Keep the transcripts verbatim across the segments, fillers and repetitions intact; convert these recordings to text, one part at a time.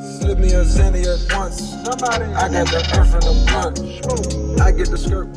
Slip me a Xanny at once. Somebody, I got the earth in the blunt. I get the skirt.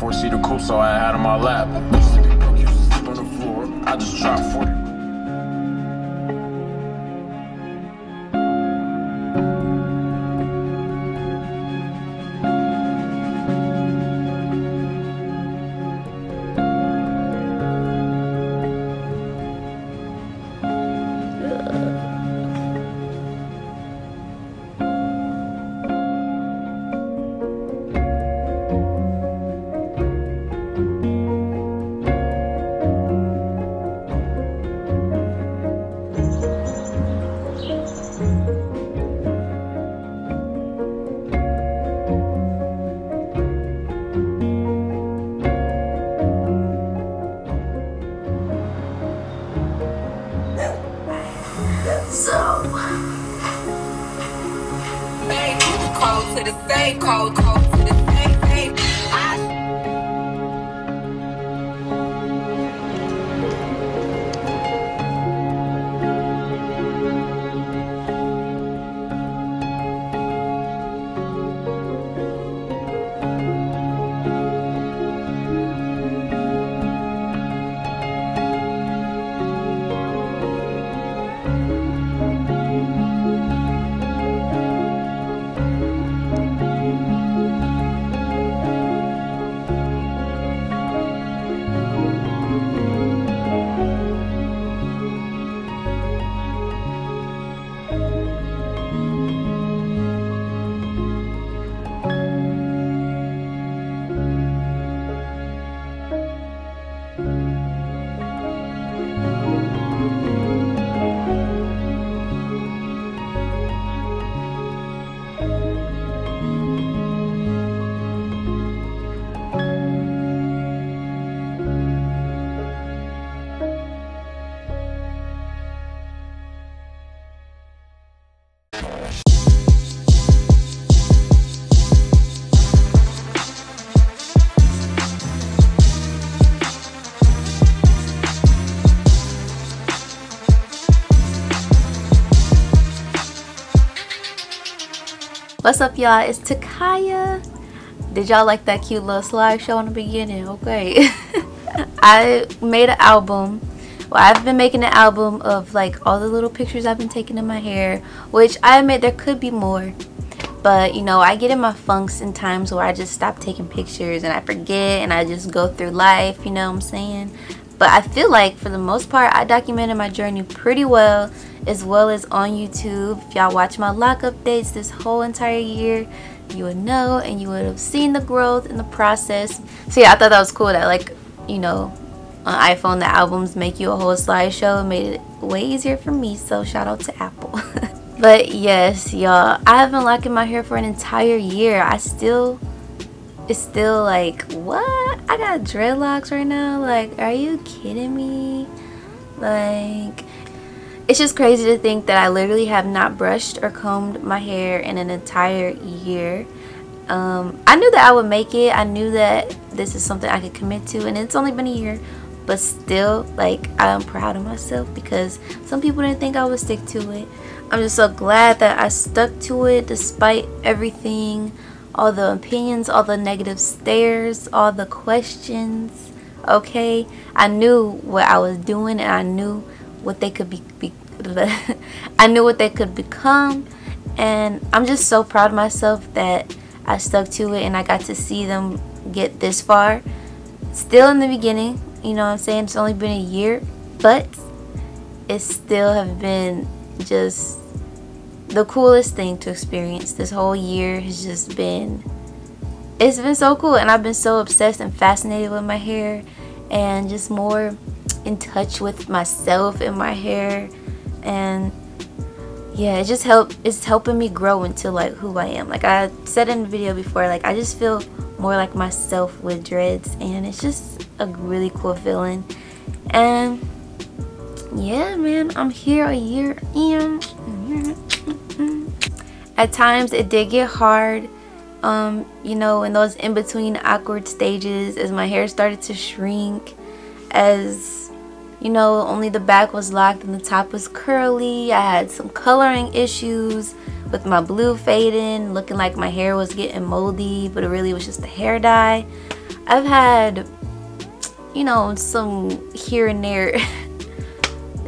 Four-seater coupe, so I had on my lap. Used to be broke, used to sleep on the floor. I just dropped forty. So, baby, cold to the same, cold, cold to the same, baby. I What's up, y'all? It's Takaya. Did y'all like that cute little slideshow in the beginning? Okay. I made an album. Well, I've been making an album of like all the little pictures I've been taking in my hair, which I admit there could be more. But, you know, I get in my funks in times where I just stop taking pictures and I forget and I just go through life, you know what I'm saying? But I feel like for the most part, I documented my journey pretty well, as well as on YouTube. If y'all watch my lock updates this whole entire year, you would know and you would have seen the growth in the process. So yeah, I thought that was cool that, like, you know, on iPhone the albums make you a whole slideshow. It made it way easier for me, so shout out to Apple. But yes, y'all, I have been locking my hair for an entire year. I still, it's still like, what? I got dreadlocks right now? Like, are you kidding me? Like, it's just crazy to think that I literally have not brushed or combed my hair in an entire year. Um, I knew that I would make it. I knew that this is something I could commit to, and it's only been a year. But still, like, I'm proud of myself because some people didn't think I would stick to it. I'm just so glad that I stuck to it despite everything. All the opinions, all the negative stares, all the questions, okay? I knew what I was doing and I knew what they could be, be I knew what they could become, and I'm just so proud of myself that I stuck to it and I got to see them get this far. Still in the beginning, you know what I'm saying? It's only been a year, but it still have been just the coolest thing to experience. This whole year has just been it's been so cool, and I've been so obsessed and fascinated with my hair and just more in touch with myself and my hair. And yeah, it just helped it's helping me grow into like who I am. Like I said in the video before, like I just feel more like myself with dreads, and it's just a really cool feeling. And yeah, man, I'm here a year in. At times it did get hard, um you know, in those in between awkward stages, as my hair started to shrink, as you know, only the back was locked and the top was curly. I had some coloring issues with my blue fading, looking like my hair was getting moldy, but it really was just the hair dye. I've had, you know, some here and there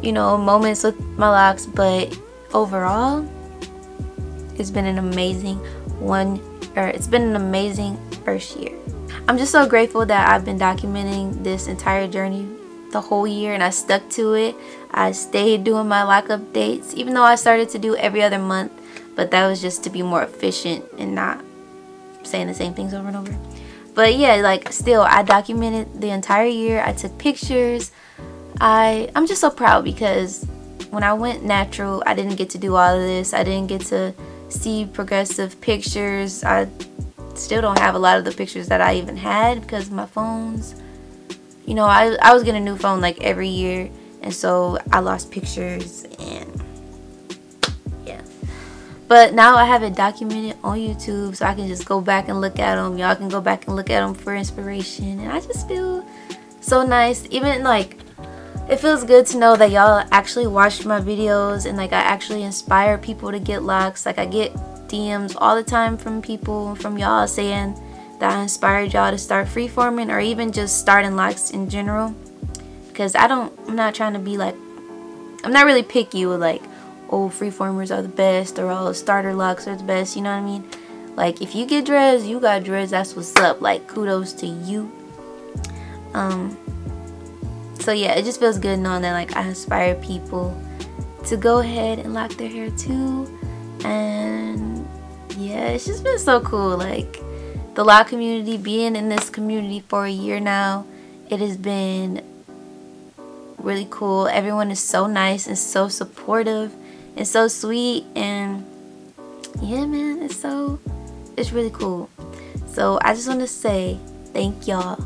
you know, moments with my locks, but overall it's been an amazing one or it's been an amazing first year. I'm just so grateful that I've been documenting this entire journey the whole year, and I stuck to it. I stayed doing my lock updates, even though I started to do every other month, but that was just to be more efficient and not saying the same things over and over. But yeah, like still, I documented the entire year. I took pictures. I, I'm just so proud, because when I went natural, I didn't get to do all of this. I didn't get to see progressive pictures. I still don't have a lot of the pictures that I even had because of my phones. You know, I, I was getting a new phone like every year, and so I lost pictures, and yeah. But now I have it documented on YouTube, so I can just go back and look at them. Y'all can go back and look at them for inspiration, and I just feel so nice. Even like, it feels good to know that y'all actually watched my videos, and like I actually inspire people to get locks. Like I get D Ms all the time from people, from y'all, saying that I inspired y'all to start freeforming, or even just starting locks in general. Because I don't, I'm not trying to be like, I'm not really picky with like, oh, freeformers are the best, or oh, starter locks are the best, you know what I mean? Like if you get dreads, you got dreads, that's what's up. Like kudos to you. Um... So yeah, it just feels good knowing that like I inspire people to go ahead and lock their hair too. And yeah, it's just been so cool. Like the lock community, being in this community for a year now, it has been really cool. Everyone is so nice and so supportive and so sweet, and yeah, man, it's so, it's really cool. So I just want to say thank y'all.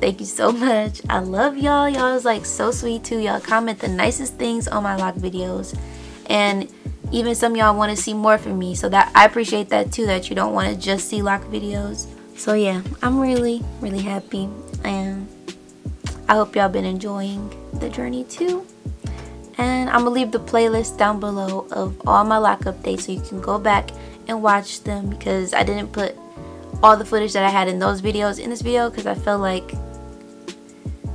Thank you so much. I love y'all. Y'all is like so sweet too. Y'all comment the nicest things on my lock videos, and even some y'all want to see more from me, so that I appreciate that too, that you don't want to just see lock videos. So yeah, I'm really really happy, and I hope y'all been enjoying the journey too. And I'm gonna leave the playlist down below of all my lock updates, so you can go back and watch them, because I didn't put all the footage that I had in those videos in this video, because I felt like,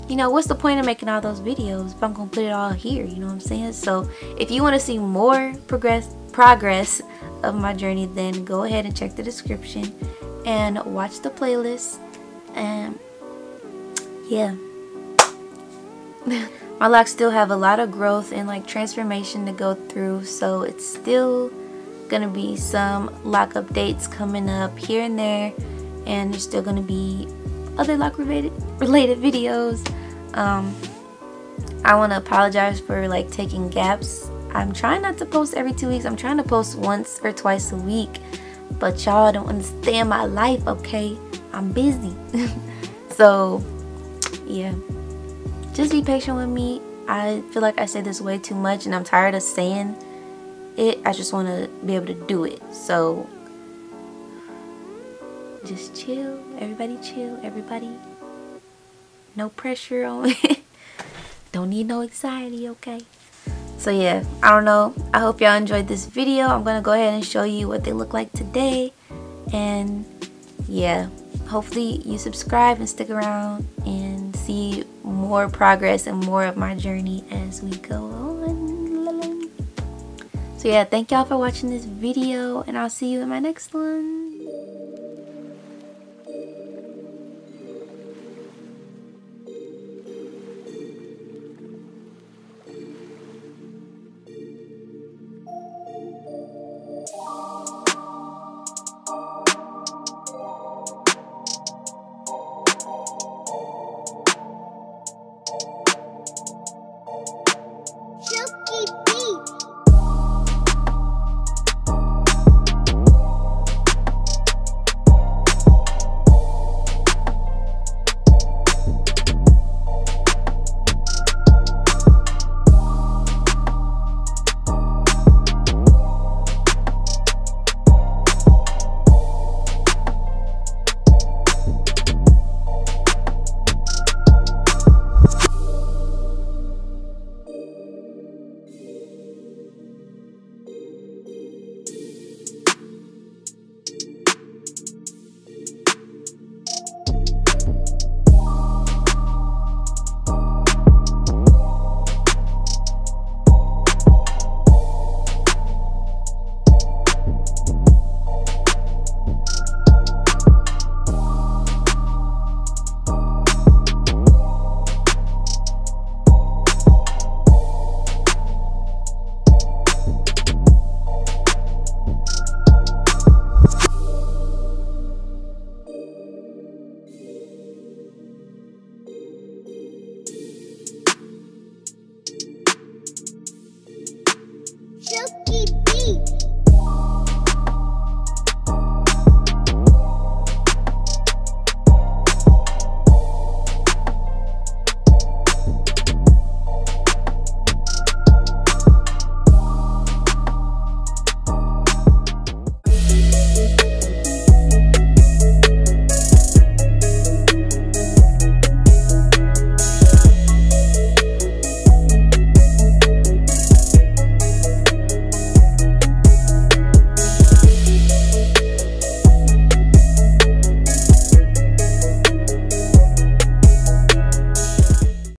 you know, what's the point of making all those videos if I'm gonna put it all here, you know what I'm saying? So if you want to see more progress progress of my journey, then go ahead and check the description and watch the playlist. And yeah, my locks still have a lot of growth and like transformation to go through, so it's still gonna be some lock updates coming up here and there, and there's still gonna be other lock related related videos. um I want to apologize for like taking gaps. I'm trying not to post every two weeks. I'm trying to post once or twice a week, but y'all don't understand my life, okay? I'm busy. So yeah, just be patient with me. I feel like I say this way too much, and I'm tired of saying it. I just want to be able to do it. So just chill, everybody. Chill, everybody. No pressure on it. Don't need no anxiety, okay? So yeah, I don't know, I hope y'all enjoyed this video. I'm gonna go ahead and show you what they look like today, and yeah, hopefully you subscribe and stick around and see more progress and more of my journey as we go on. So yeah, thank y'all for watching this video, and I'll see you in my next one.